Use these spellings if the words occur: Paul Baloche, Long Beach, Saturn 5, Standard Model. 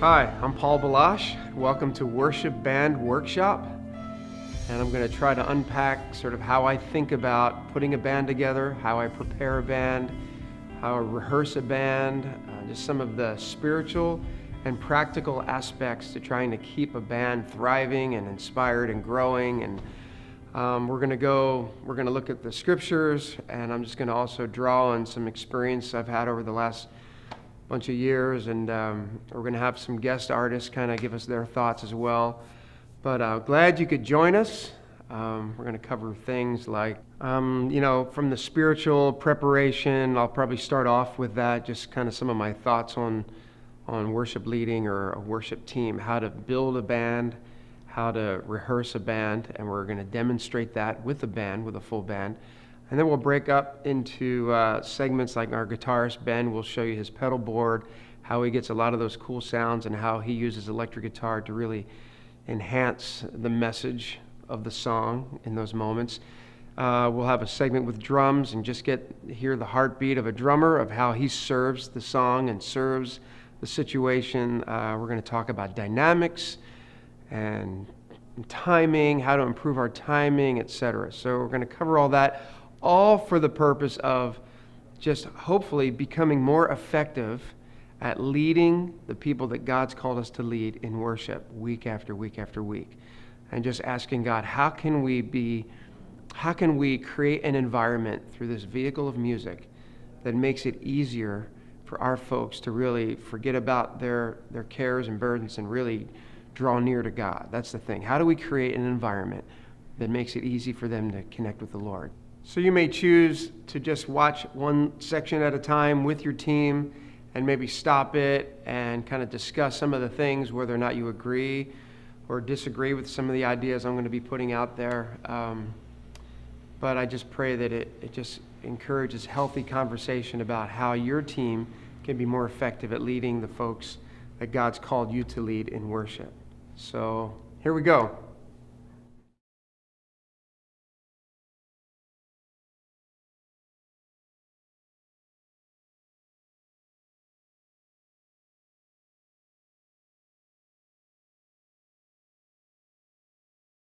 Hi, I'm Paul Baloche. Welcome to Worship Band Workshop. And I'm going to try to unpack sort of how I think about putting a band together, how I prepare a band, how I rehearse a band, just some of the spiritual and practical aspects to trying to keep a band thriving and inspired and growing. And we're going to look at the scriptures, and I'm just going to also draw on some experience I've had over the last bunch of years, and we're going to have some guest artists kind of give us their thoughts as well. But glad you could join us. We're going to cover things like, from the spiritual preparation. I'll probably start off with that, just kind of some of my thoughts on worship leading or a worship team, how to build a band, how to rehearse a band, and we're going to demonstrate that with a band, with a full band. And then we'll break up into segments like our guitarist, Ben, will show you his pedal board, how he gets a lot of those cool sounds and how he uses electric guitar to really enhance the message of the song in those moments. We'll have a segment with drums and just hear the heartbeat of a drummer, of how he serves the song and serves the situation. We're going to talk about dynamics and timing, how to improve our timing, etc. So we're going to cover all that, all for the purpose of just hopefully becoming more effective at leading the people that God's called us to lead in worship week after week after week. And just asking God, how can we create an environment through this vehicle of music that makes it easier for our folks to really forget about their cares and burdens and really draw near to God. That's the thing. How do we create an environment that makes it easy for them to connect with the Lord? So you may choose to just watch one section at a time with your team and maybe stop it and kind of discuss some of the things, whether or not you agree or disagree with some of the ideas I'm going to be putting out there. But I just pray that it just encourages healthy conversation about how your team can be more effective at leading the folks that God's called you to lead in worship. So here we go.